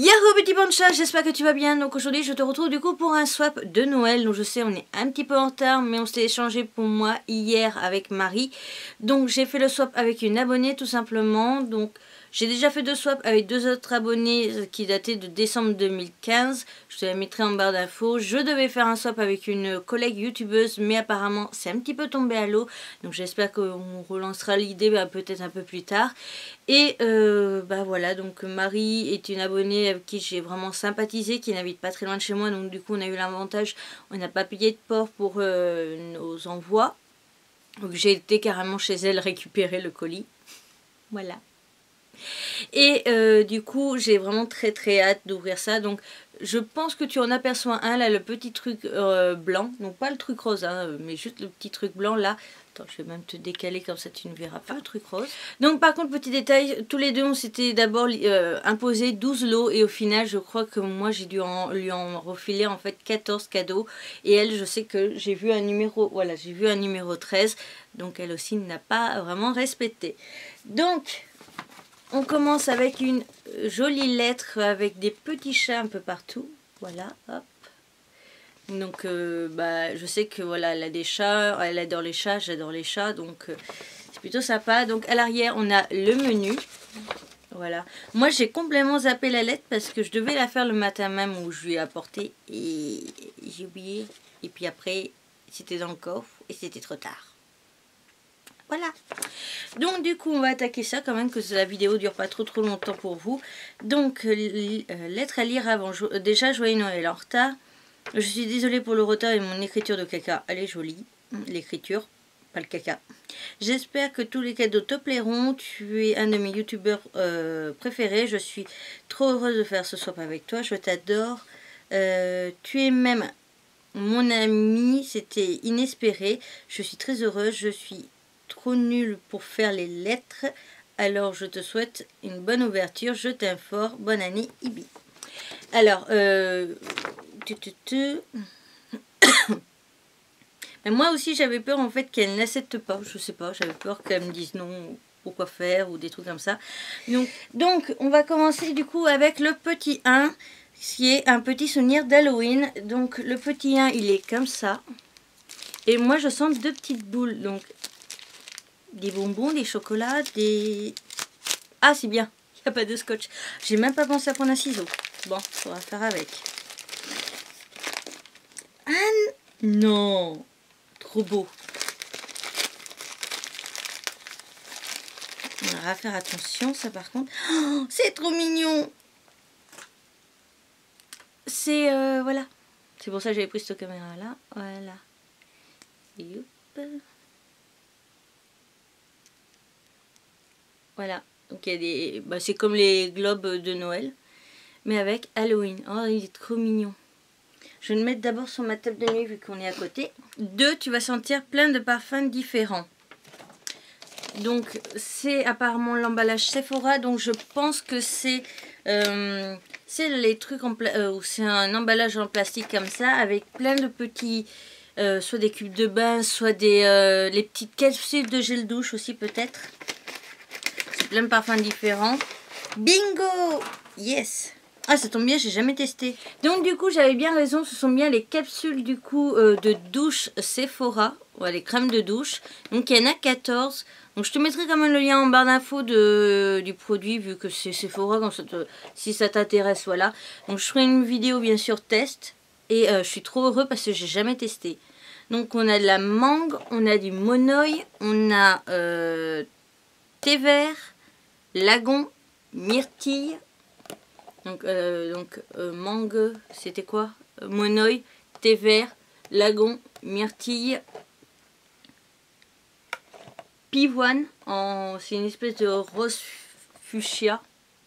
Yahoo petit boncha, j'espère que tu vas bien. Donc aujourd'hui je te retrouve du coup pour un swap de Noël. Donc je sais on est un petit peu en retard, mais on s'est échangé pour moi hier avec Marie. Donc j'ai fait le swap avec une abonnée tout simplement. Donc j'ai déjà fait deux swaps avec deux autres abonnés qui dataient de décembre 2015. Je te la mettrai en barre d'infos. Je devais faire un swap avec une collègue youtubeuse, mais apparemment c'est un petit peu tombé à l'eau. Donc j'espère qu'on relancera l'idée peut-être un peu plus tard. Et voilà, donc Marie est une abonnée avec qui j'ai vraiment sympathisé, qui n'habite pas très loin de chez moi. Donc du coup on a eu l'avantage, on n'a pas payé de port pour nos envois. Donc j'ai été carrément chez elle récupérer le colis. Voilà. Et du coup j'ai vraiment très très hâte d'ouvrir ça. Donc je pense que tu en aperçois un là, le petit truc blanc. Donc pas le truc rose hein, mais juste le petit truc blanc là. Attends, je vais même te décaler comme ça tu ne verras pas le truc rose. Donc par contre petit détail, tous les deux on s'était d'abord imposé 12 lots. Et au final je crois que moi j'ai dû lui en refiler en fait 14 cadeaux. Et elle, je sais que j'ai vu un numéro, voilà, j'ai vu un numéro 13. Donc elle aussi n'a pas vraiment respecté. Donc on commence avec une jolie lettre avec des petits chats un peu partout. Voilà, hop. Donc, je sais que voilà, elle a des chats, elle adore les chats, j'adore les chats. Donc, c'est plutôt sympa. Donc, à l'arrière, on a le menu. Voilà. Moi, j'ai complètement zappé la lettre parce que je devais la faire le matin même où je lui ai apporté. Et j'ai oublié. Et puis après, c'était dans le coffre et c'était trop tard. Voilà, donc du coup on va attaquer ça quand même, que la vidéo dure pas trop longtemps pour vous. Donc lettre à lire avant. Déjà joyeux Noël en retard. Je suis désolée pour le retard et mon écriture de caca. Elle est jolie, l'écriture, pas le caca. J'espère que tous les cadeaux te plairont. Tu es un de mes youtubeurs préférés. Je suis trop heureuse de faire ce swap avec toi. Je t'adore. Tu es même mon ami. C'était inespéré. Je suis très heureuse. Je suis trop nul pour faire les lettres, alors je te souhaite une bonne ouverture, je t'informe, bonne année Ibi. Alors mais moi aussi j'avais peur en fait qu'elle n'accepte pas, je sais pas, j'avais peur qu'elle me dise non, pourquoi faire, ou des trucs comme ça. Donc on va commencer du coup avec le petit 1 qui est un petit souvenir d'Halloween. Donc le petit 1 il est comme ça et moi je sens deux petites boules, donc des bonbons, des chocolats, des... Ah, c'est bien, il n'y a pas de scotch. J'ai même pas pensé à prendre un ciseau. Bon, on va faire avec. Ah non, trop beau. On va faire attention, ça par contre. Oh, c'est trop mignon. C'est... voilà. C'est pour ça que j'avais pris cette caméra là. Voilà. Youp. Voilà, donc il y a des... Bah, c'est comme les globes de Noël, mais avec Halloween. Oh, il est trop mignon. Je vais le mettre d'abord sur ma table de nuit vu qu'on est à côté. Deux, tu vas sentir plein de parfums différents. Donc, c'est apparemment l'emballage Sephora. Donc, je pense que c'est les trucs en c'est un emballage en plastique comme ça, avec plein de petits... soit des cubes de bain, soit des les petites capsules de gel douche aussi peut-être. Plein de parfums différents. Bingo! Yes! Ah, ça tombe bien, j'ai jamais testé. Donc du coup, j'avais bien raison, ce sont bien les capsules du coup de douche Sephora. Ouais, les crèmes de douche. Donc il y en a 14. Donc je te mettrai quand même le lien en barre d'infos du produit vu que c'est Sephora, comme ça si ça t'intéresse, voilà. Donc je ferai une vidéo bien sûr test. Et je suis trop heureux parce que j'ai jamais testé. Donc on a de la mangue, on a du monoï, on a thé vert, lagon, myrtille, donc mangue, c'était quoi, monoï, thé vert, lagon, myrtille, pivoine, c'est une espèce de rose fuchsia,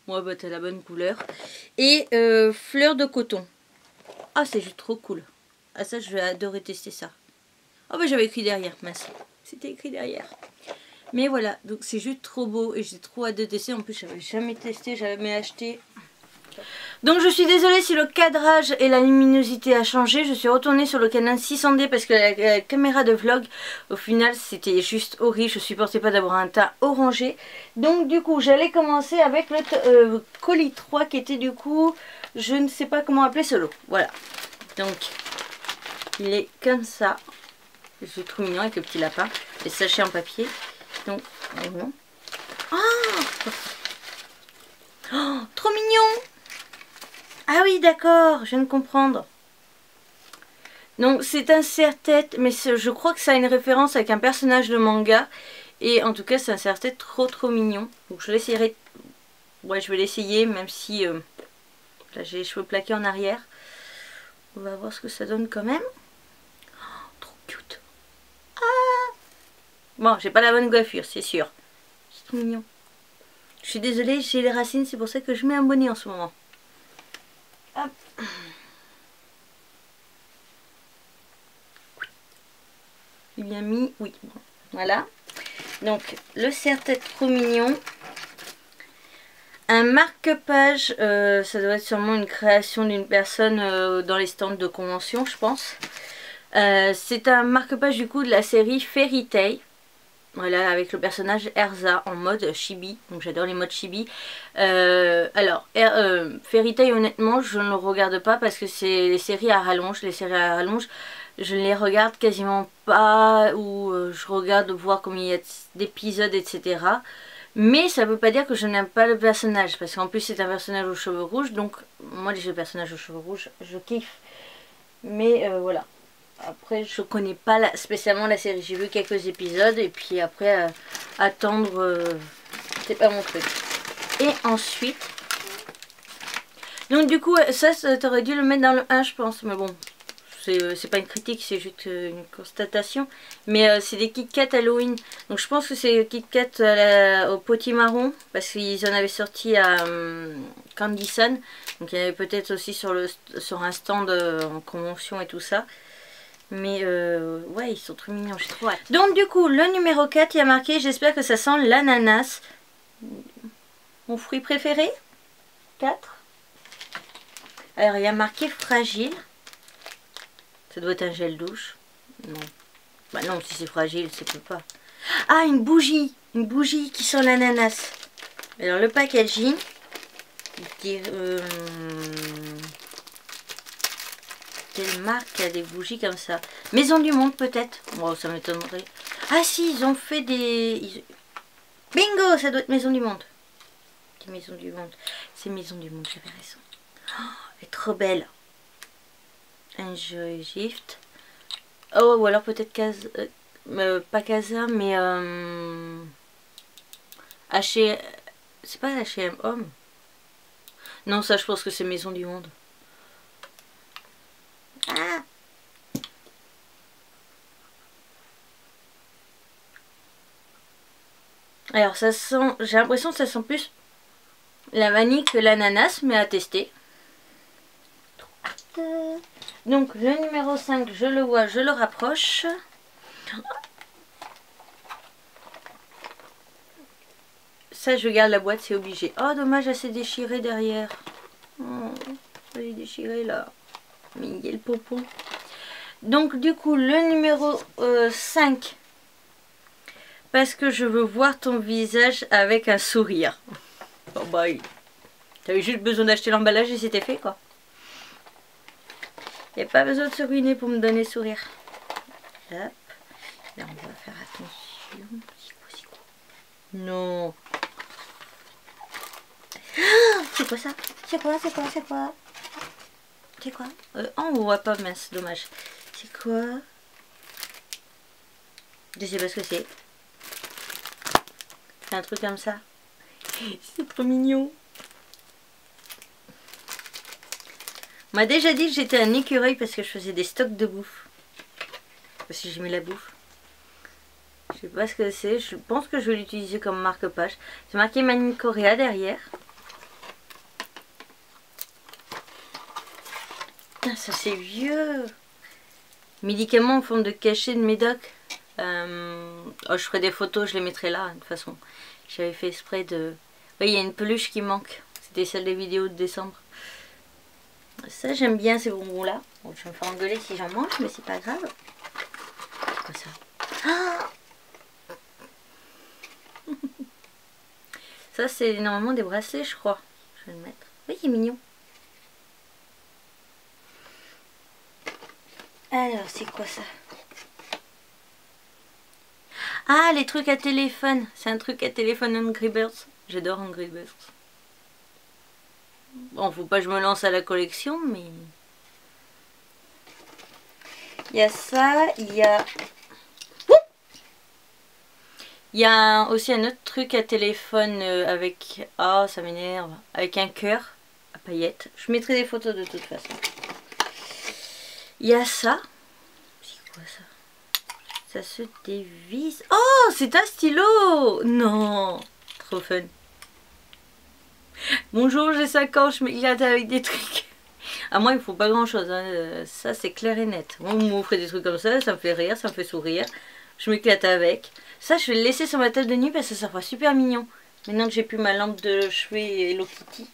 ouais bah t'as la bonne couleur, et fleur de coton. Ah c'est juste trop cool, ah ça je vais adorer tester ça. Ah bah j'avais écrit derrière, mince, c'était écrit derrière. Mais voilà, donc c'est juste trop beau et j'ai trop hâte de tester. En plus, j'avais jamais testé, j'avais jamais acheté. Donc je suis désolée si le cadrage et la luminosité a changé. Je suis retournée sur le Canon 600D parce que la caméra de vlog, au final, c'était juste horrible. Je supportais pas d'avoir un teint orangé. Donc du coup, j'allais commencer avec le colis 3 qui était du coup, je ne sais pas comment appeler ce lot. Voilà. Donc, il est comme ça. Je le trouve mignon avec le petit lapin. Les sachets en papier. Donc, non. Oh, oh, trop mignon! Ah oui, d'accord, je viens de comprendre. Donc c'est un serre-tête, mais je crois que ça a une référence avec un personnage de manga. Et en tout cas, c'est un serre-tête trop mignon. Donc je l'essayerai. Ouais, je vais l'essayer, même si là j'ai les cheveux plaqués en arrière. On va voir ce que ça donne quand même. Oh, trop cute. Ah. Bon, j'ai pas la bonne coiffure, c'est sûr. C'est trop mignon. Je suis désolée, j'ai les racines, c'est pour ça que je mets un bonnet en ce moment. Hop. J'ai bien mis, oui, voilà. Donc le serre-tête trop mignon. Un marque-page, ça doit être sûrement une création d'une personne dans les stands de convention, je pense. C'est un marque-page du coup de la série Fairy Tail. Voilà, avec le personnage Erza en mode chibi. Donc j'adore les modes chibi. Alors, Fairy Tail, honnêtement, je ne le regarde pas parce que c'est les séries à rallonge. Les séries à rallonge, je ne les regarde quasiment pas. Ou je regarde voir combien il y a d'épisodes, etc. Mais ça ne veut pas dire que je n'aime pas le personnage. Parce qu'en plus, c'est un personnage aux cheveux rouges. Donc, moi, les personnages aux cheveux rouges, je kiffe. Mais voilà. Après, je connais pas spécialement la série. J'ai vu quelques épisodes et puis après, attendre, c'est pas mon truc. Et ensuite... Donc du coup, ça t'aurais dû le mettre dans le 1, je pense. Mais bon, c'est pas une critique, c'est juste une constatation. Mais c'est des Kit-Kat Halloween. Donc je pense que c'est Kit-Kat au potimarron. Parce qu'ils en avaient sorti à Candyson. Donc il y en avait peut-être aussi sur un stand en convention et tout ça. Mais ouais, ils sont trop mignons, j'ai trop hâte. Donc du coup, le numéro 4, il y a marqué, j'espère que ça sent l'ananas. Mon fruit préféré 4. Alors, il y a marqué fragile. Ça doit être un gel douche. Non. Bah non, si c'est fragile, ça peut pas. Ah, une bougie. Une bougie qui sent l'ananas. Alors, le packaging. Quelle marque a des bougies comme ça? Maison du Monde peut-être? Wow, ça m'étonnerait. Ah si, ils ont fait des... Bingo, ça doit être Maison du Monde. C'est Maison du Monde. C'est Maison du Monde, j'avais raison. Oh, elle est trop belle. Enjoy gift. Oh, ou alors peut-être pas Casa, mais... H&M... C'est pas H&M Homme? Non, ça je pense que c'est Maison du Monde. Ah. Alors ça sent, j'ai l'impression que ça sent plus la vanille que l'ananas, mais à tester. Donc le numéro 5, je le vois, je le rapproche. Ça je garde la boîte, c'est obligé. Oh dommage, elle s'est déchirée derrière. Oh, elle est déchirée là. Mais il y a le pompon. Donc du coup le numéro 5. Parce que je veux voir ton visage avec un sourire. Oh boy. T'avais juste besoin d'acheter l'emballage et c'était fait quoi. Il n'y a pas besoin de se ruiner pour me donner sourire. Hop. Là on va faire attention. C'est quoi, c'est quoi? Non. Ah, c'est quoi ça? C'est quoi, c'est quoi, c'est quoi? C'est quoi? Oh, on voit pas, mince, dommage. C'est quoi? Je sais pas ce que c'est. C'est un truc comme ça. C'est trop mignon. On m'a déjà dit que j'étais un écureuil parce que je faisais des stocks de bouffe. Parce que j'aimais la bouffe. Je sais pas ce que c'est. Je pense que je vais l'utiliser comme marque-page. C'est marqué Manicorea derrière. Ça c'est vieux. Médicaments en forme de cachet de médoc. Oh, je ferai des photos, je les mettrai là de toute façon. J'avais fait exprès de... Oui, il y a une peluche qui manque. C'était celle des vidéos de décembre. Ça, j'aime bien ces bonbons-là. Bon, je vais me faire engueuler si j'en mange, mais c'est pas grave. C'est quoi ça? Ah, ça, c'est normalement des bracelets, je crois. Je vais le mettre. Oui, il est mignon. Alors, c'est quoi ça? Ah, les trucs à téléphone. C'est un truc à téléphone Angry Birds. J'adore Angry Birds. Bon, faut pas que je me lance à la collection, mais... Il y a ça, il y a... Il y a aussi un autre truc à téléphone avec... Ah, ça m'énerve. Avec un cœur à paillettes. Je mettrai des photos de toute façon. Il y a ça. C'est quoi ça? Ça se dévisse. Oh, c'est un stylo! Non! Trop fun. Bonjour, j'ai 5 ans, je m'éclate avec des trucs. À moi, il ne faut pas grand-chose. Hein. Ça, c'est clair et net. Moi, on m'offre des trucs comme ça, ça me fait rire, ça me fait sourire. Je m'éclate avec. Ça, je vais le laisser sur ma table de nuit parce que ça sera super mignon. Maintenant que j'ai plus ma lampe de chevet Hello Kitty.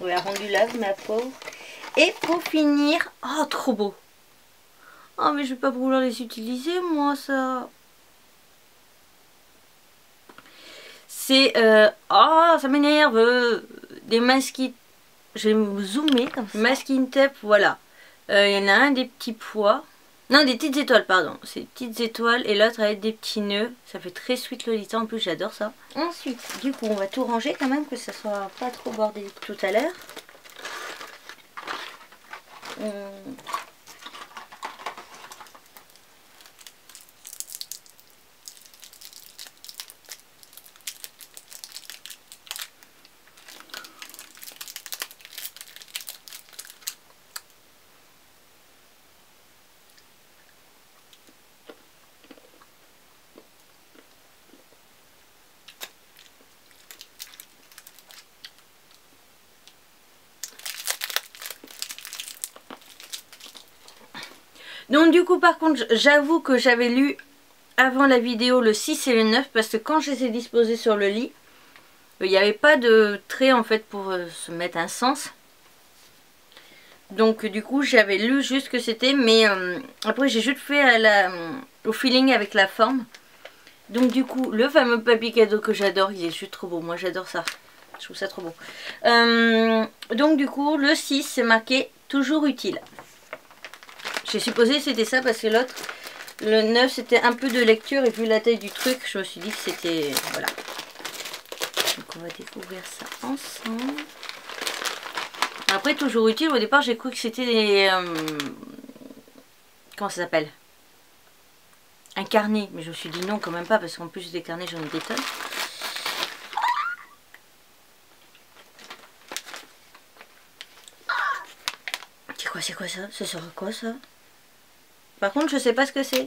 Ouais, rendu lave, ma pauvre. Et pour finir... Oh, trop beau. Oh, mais je ne vais pas vouloir les utiliser, moi, ça. C'est... Oh, ça m'énerve. Des masques... Je vais me zoomer comme ça. Masking tape, voilà. Il y en a un des petits pois. Non, des petites étoiles, pardon. C'est des petites étoiles et l'autre avec des petits nœuds. Ça fait très sweet Lolita, en plus j'adore ça. Ensuite, du coup, on va tout ranger quand même, que ça soit pas trop bordé tout à l'heure. Donc du coup, par contre, j'avoue que j'avais lu avant la vidéo le 6 et le 9 parce que quand je les ai disposés sur le lit, il n'y avait pas de trait en fait pour se mettre un sens. Donc du coup, j'avais lu juste que c'était, mais après j'ai juste fait à la, au feeling avec la forme. Donc du coup, le fameux papier cadeau que j'adore, il est juste trop beau. Moi, j'adore ça. Je trouve ça trop beau. Donc du coup, le 6, c'est marqué « Toujours utile ». J'ai supposé que c'était ça parce que l'autre, le 9, c'était un peu de lecture et vu la taille du truc, je me suis dit que c'était... Voilà. Donc on va découvrir ça ensemble. Après, toujours utile, au départ, j'ai cru que c'était des... Comment ça s'appelle? Un carnet. Mais je me suis dit non, quand même pas, parce qu'en plus des carnets, j'en ai des tonnes. C'est quoi ça? Ce sera quoi ça? Par contre, je sais pas ce que c'est.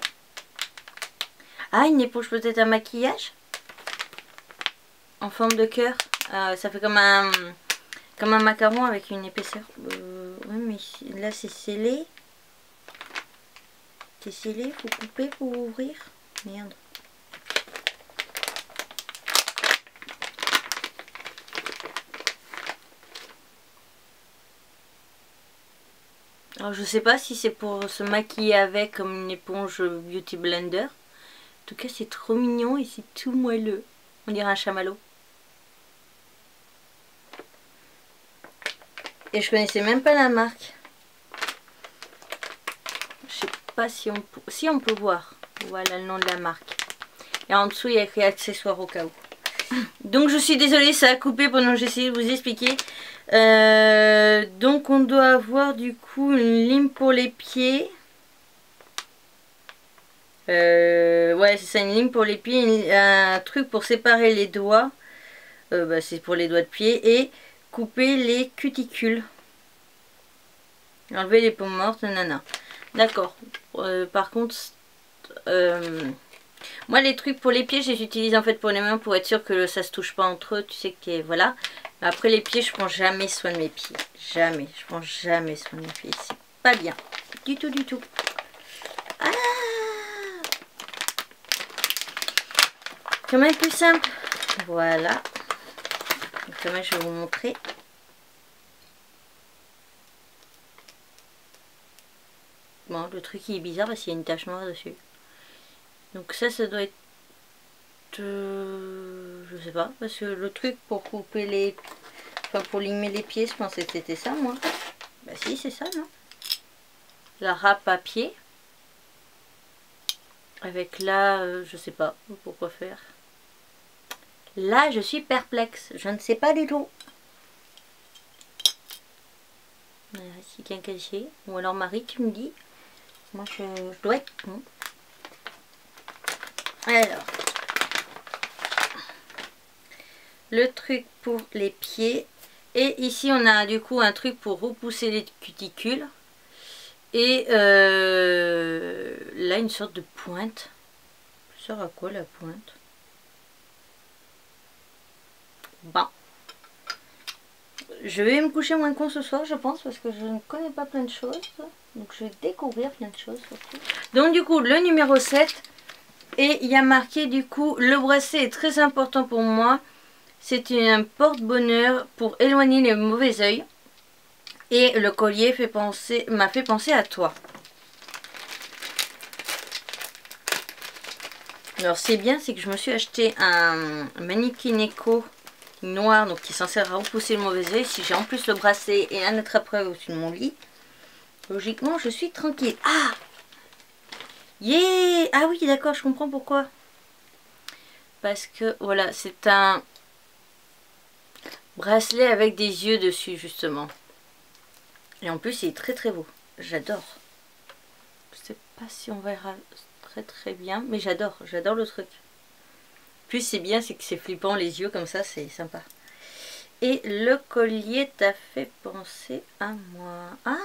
Ah, une éponge, peut-être un maquillage en forme de cœur. Ça fait comme un macaron avec une épaisseur. Oui, mais là c'est scellé. C'est scellé, faut couper pour ouvrir. Merde. Alors je sais pas si c'est pour se maquiller avec comme une éponge Beauty Blender. En tout cas c'est trop mignon et c'est tout moelleux. On dirait un chamallow. Et je connaissais même pas la marque. Je sais pas si on, peut voir. Voilà le nom de la marque. Et en dessous il y a écrit accessoires au cas où. Donc je suis désolée, ça a coupé pendant que j'essayais de vous expliquer. Donc on doit avoir du coup une lime pour les pieds. Ouais c'est ça, une lime pour les pieds, un truc pour séparer les doigts. Bah, c'est pour les doigts de pied. Et couper les cuticules. Enlever les peaux mortes, nanana. D'accord. Par contre... Moi les trucs pour les pieds je les utilise en fait pour les mains pour être sûr que ça se touche pas entre eux, tu sais que voilà. Après les pieds je prends jamais soin de mes pieds, jamais, je prends jamais soin de mes pieds, c'est pas bien, du tout du tout. Ah, quand même plus simple, voilà. Donc, quand même je vais vous montrer. complètement. Le truc il est bizarre parce qu'il y a une tache noire dessus. Donc ça doit être... je sais pas, parce que le truc pour couper les... Enfin pour limer les pieds, je pensais que c'était ça moi. Bah si, c'est ça, non? La râpe à pied. Avec là, je sais pas pourquoi faire. Là, je suis perplexe. Je ne sais pas du tout. C'est bien caché. Ou alors Marie, tu me dis. Moi, je dois être con. Alors. Le truc pour les pieds. Et ici, on a du coup un truc pour repousser les cuticules. Et là, une sorte de pointe. Ça sert à quoi la pointe? Bon. Je vais me coucher moins con ce soir, je pense, parce que je ne connais pas plein de choses. Donc, je vais découvrir plein de choses. Surtout. Donc, du coup, le numéro 7. Et il y a marqué, du coup, le bracelet est très important pour moi. C'est un porte-bonheur pour éloigner les mauvais oeils. Et le collier m'a fait penser à toi. Alors c'est bien, c'est que je me suis acheté un mannequin éco noir, donc qui est censé repousser le mauvais oeil. Si j'ai en plus le bracelet et un attrape-œil au-dessus de mon lit, logiquement je suis tranquille. Ah yeah. Ah oui d'accord, je comprends pourquoi. Parce que voilà, c'est un bracelet avec des yeux dessus justement. Et en plus, il est très très beau. J'adore. Je sais pas si on verra très très bien. Mais j'adore. J'adore le truc. Puis c'est bien, c'est que c'est flippant les yeux comme ça. C'est sympa. Et le collier t'a fait penser à moi. Ah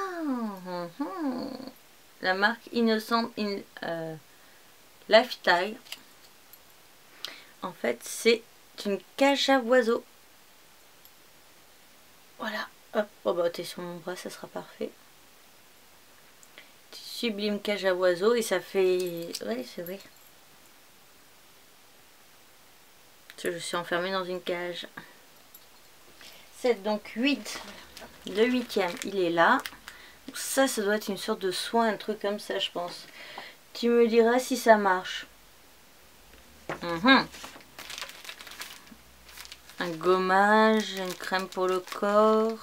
la marque Innocent Lifestyle. En fait, c'est une cage à oiseaux. Voilà. Hop, oh bah t'es sur mon bras, ça sera parfait. Sublime cage à oiseaux et ça fait... Ouais, c'est vrai. Je suis enfermée dans une cage. 7, donc 8. Le 8e, il est là. Ça doit être une sorte de soin, un truc comme ça, je pense. Tu me diras si ça marche. Un gommage, une crème pour le corps...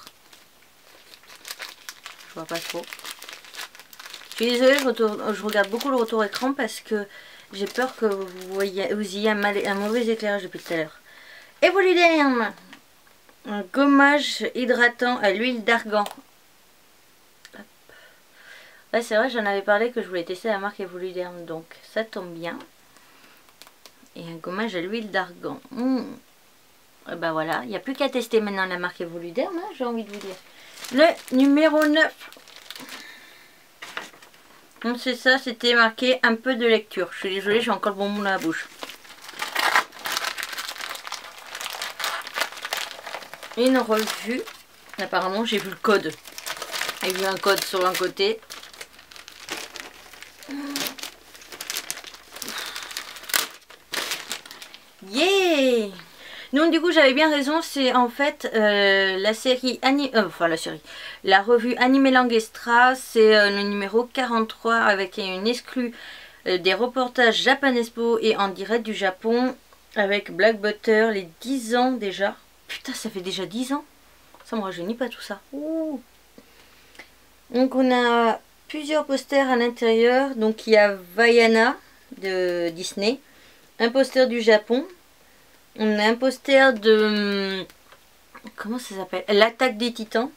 Je vois pas trop. Je suis désolée, je regarde beaucoup le retour écran parce que j'ai peur que vous ayez un mauvais éclairage depuis tout à l'heure. Evoluderm, un gommage hydratant à l'huile d'argan. Ouais, c'est vrai, j'en avais parlé que je voulais tester la marque Evoluderm, donc ça tombe bien. Et un gommage à l'huile d'argan. Et ben voilà, il n'y a plus qu'à tester maintenant la marque Evoluderm, hein, j'ai envie de vous dire. Le numéro 9. Donc c'est ça, c'était marqué un peu de lecture. Je suis désolée, j'ai encore le bonbon dans la bouche. Une revue. Apparemment, j'ai vu le code. J'ai vu un code sur un côté. Yeah! Donc du coup j'avais bien raison, c'est en fait la revue Anime Languestra, c'est le numéro 43 avec une exclue des reportages Japan Expo et en direct du Japon avec Black Butter, les 10 ans déjà. Putain ça fait déjà 10 ans, ça me rajeunit pas tout ça. Ouh. Donc on a plusieurs posters à l'intérieur, donc il y a Vaiana de Disney, un poster du Japon. On a un poster de... Comment ça s'appelle? L'attaque des titans.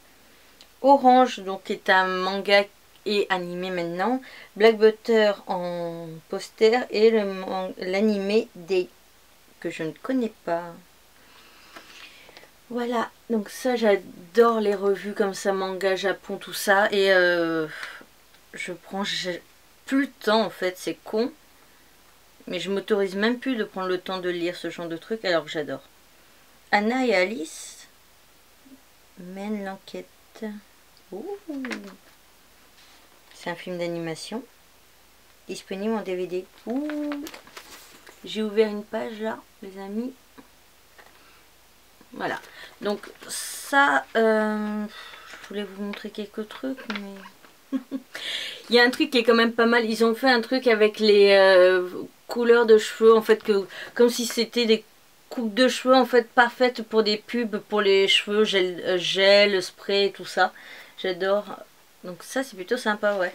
Orange, donc qui est un manga et animé maintenant. Black Butter en poster. Et l'animé des... Que je ne connais pas. Voilà. Donc ça, j'adore les revues comme ça. Manga, Japon, tout ça. Et je prends plus le temps en fait. C'est con. Mais je m'autorise même plus de prendre le temps de lire ce genre de truc alors que j'adore. Anna et Alice mènent l'enquête. C'est un film d'animation. Disponible en DVD. J'ai ouvert une page là, les amis. Voilà. Donc ça, je voulais vous montrer quelques trucs, mais Il y a un truc qui est quand même pas mal. Ils ont fait un truc avec les couleurs de cheveux, en fait, que comme si c'était des coupes de cheveux en fait parfaites pour des pubs, pour les cheveux, gel, spray, tout ça. J'adore. Donc ça c'est plutôt sympa, ouais.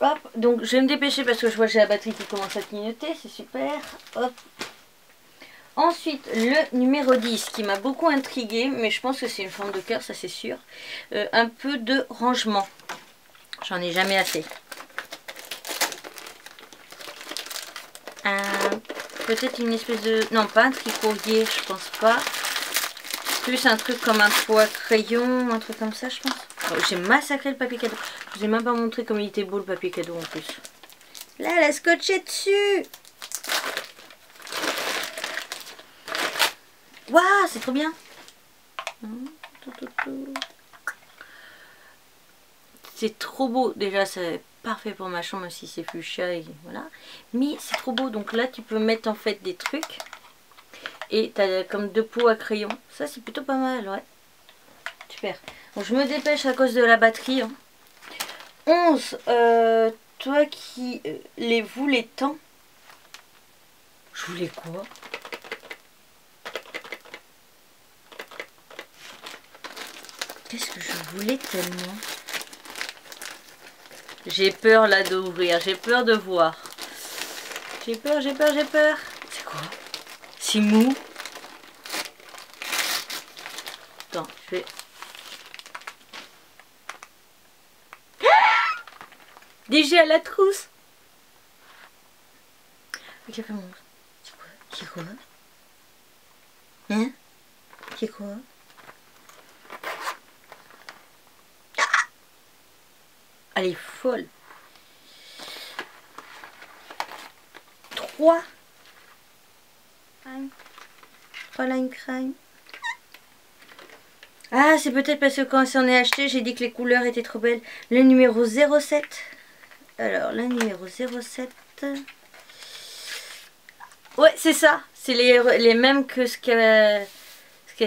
Hop. Donc je vais me dépêcher parce que je vois que j'ai la batterie qui commence à clignoter, c'est super. Hop. Ensuite, le numéro 10 qui m'a beaucoup intriguée, mais je pense que c'est une forme de cœur, ça c'est sûr. Un peu de rangement. J'en ai jamais assez. Peut-être une espèce de... Non, pas un tricorier, je pense pas. Plus un truc comme un poids crayon, un truc comme ça, je pense. J'ai massacré le papier cadeau. Je vous ai même pas montré comme il était beau le papier cadeau en plus. Là, elle a scotché dessus. Waouh, c'est trop bien. C'est trop beau. Déjà, c'est parfait pour ma chambre si c'est fuchsia et voilà. Mais c'est trop beau. Donc là, tu peux mettre en fait des trucs. Et tu as comme deux pots à crayon. Ça, c'est plutôt pas mal, ouais. Super. Donc, je me dépêche à cause de la batterie. Hein. 11. Toi qui les voulais tant. Je voulais quoi? Qu'est-ce que je voulais tellement? J'ai peur là d'ouvrir. J'ai peur de voir. J'ai peur. C'est quoi? C'est mou. Attends, je vais... Déjà à la trousse. C'est quoi? C'est quoi? Hein? C'est quoi? Ah, elle est folle. 3. Crime. Crime. Ah, c'est peut-être parce que quand on est acheté, j'ai dit que les couleurs étaient trop belles. Le numéro 07. Alors, le numéro 07. Ouais, c'est ça. C'est les mêmes que ce qu'elle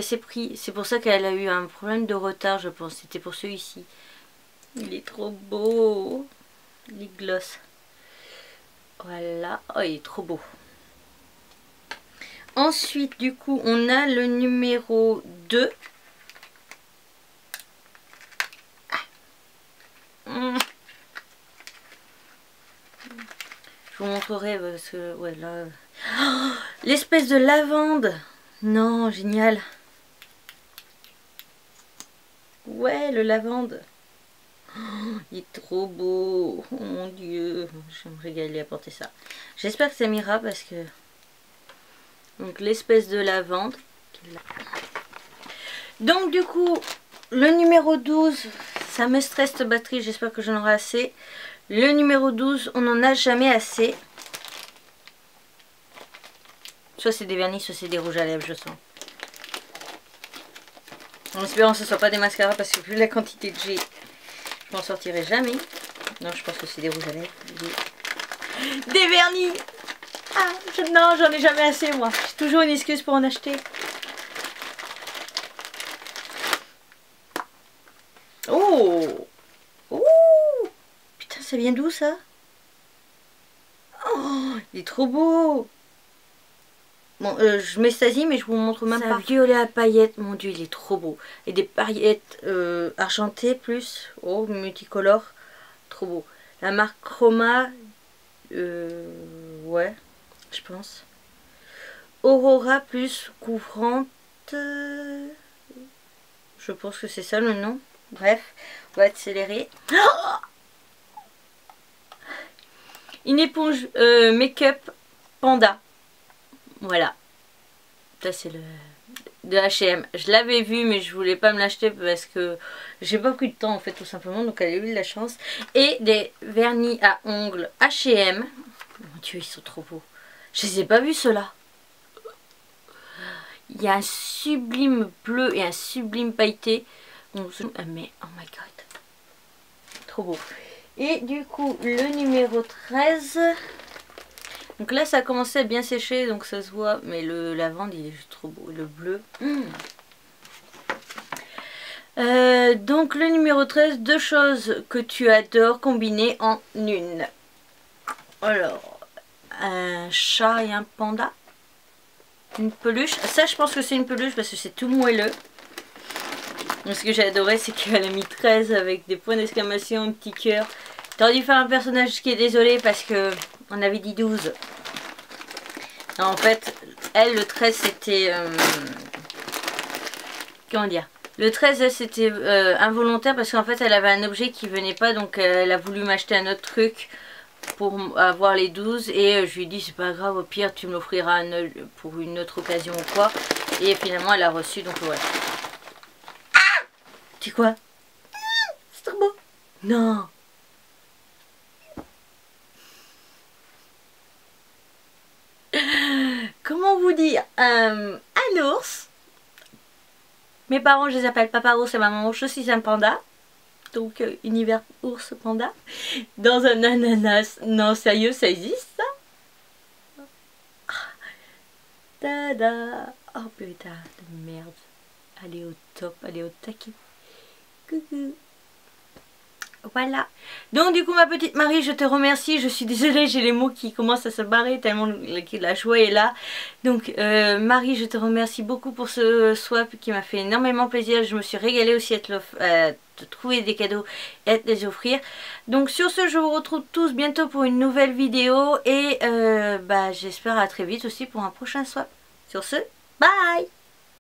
s'est pris. C'est pour ça qu'elle a eu un problème de retard, je pense. C'était pour celui-ci. Il est trop beau. Les gloss. Voilà. Oh, il est trop beau. Ensuite, du coup, on a le numéro 2. Je vous montrerai parce que ouais là. Oh, l'espèce de lavande. Non, génial. Ouais, le lavande. Oh, il est trop beau. Oh mon dieu. Je vais me régaler à porter ça. J'espère que ça m'ira parce que. Donc l'espèce de lavande. Donc du coup, le numéro 12. Ça me stresse cette batterie, j'espère que j'en aurai assez. Le numéro 12, on n'en a jamais assez. Soit c'est des vernis, soit c'est des rouges à lèvres, je sens. En espérant que ce ne soit pas des mascaras, parce que vu la quantité que j'ai, je m'en sortirai jamais. Non, je pense que c'est des rouges à lèvres. Des vernis. Ah, non, j'en ai jamais assez, moi. J'ai toujours une excuse pour en acheter. Oh! Oh! Putain, ça vient d'où ça? Oh! Il est trop beau! Bon, je m'extasie, mais je vous montre même pas. C'est violet à paillettes, mon dieu, il est trop beau. Et des paillettes argentées plus. Oh, multicolores. Trop beau. La marque Chroma. Ouais, je pense. Aurora plus couvrante. Je pense que c'est ça le nom. Bref, on va accélérer. Une éponge make-up panda. Voilà. Ça c'est le de H&M. Je l'avais vu mais je voulais pas me l'acheter parce que j'ai pas pris de temps en fait tout simplement. Donc elle a eu de la chance. Et des vernis à ongles H&M. Mon dieu, ils sont trop beaux. Je les ai pas vus ceux-là. Il y a un sublime bleu et un sublime pailleté. Mais oh my god, trop beau. Et du coup le numéro 13, donc là ça a commencé à bien sécher donc ça se voit, mais le lavande il est juste trop beau, le bleu. Donc le numéro 13, deux choses que tu adores combinées en une. Alors, un chat et un panda. Une peluche. Ça, je pense que c'est une peluche parce que c'est tout moelleux. Donc, ce que j'ai adoré, c'est qu'elle a mis 13 avec des points d'exclamation, un petit cœur. T'aurais dû faire un personnage qui est désolé parce que on avait dit 12. Non, en fait, elle, le 13, c'était... comment dire? Le 13, c'était involontaire parce qu'en fait, elle avait un objet qui venait pas. Donc, elle a voulu m'acheter un autre truc pour avoir les 12 et je lui ai dit c'est pas grave, au pire tu me l'offriras pour une autre occasion ou quoi, et finalement elle a reçu, donc voilà. Ah, c'est quoi? C'est trop beau. Non, comment vous dire, un ours. Mes parents, je les appelle papa ours et maman ours, je suis un panda. Donc univers ours panda dans un ananas. Non, sérieux, ça existe ça? Tada. Oh putain de merde. Allez au top, allez au taquet. Coucou. Voilà. Donc du coup ma petite Marie, je te remercie. Je suis désolée, j'ai les mots qui commencent à se barrer tellement la joie est là. Donc Marie, je te remercie beaucoup pour ce swap qui m'a fait énormément plaisir. Je me suis régalée aussi à te trouver des cadeaux et à te les offrir. Donc sur ce, je vous retrouve tous bientôt pour une nouvelle vidéo. Et j'espère à très vite aussi pour un prochain swap. Sur ce, bye!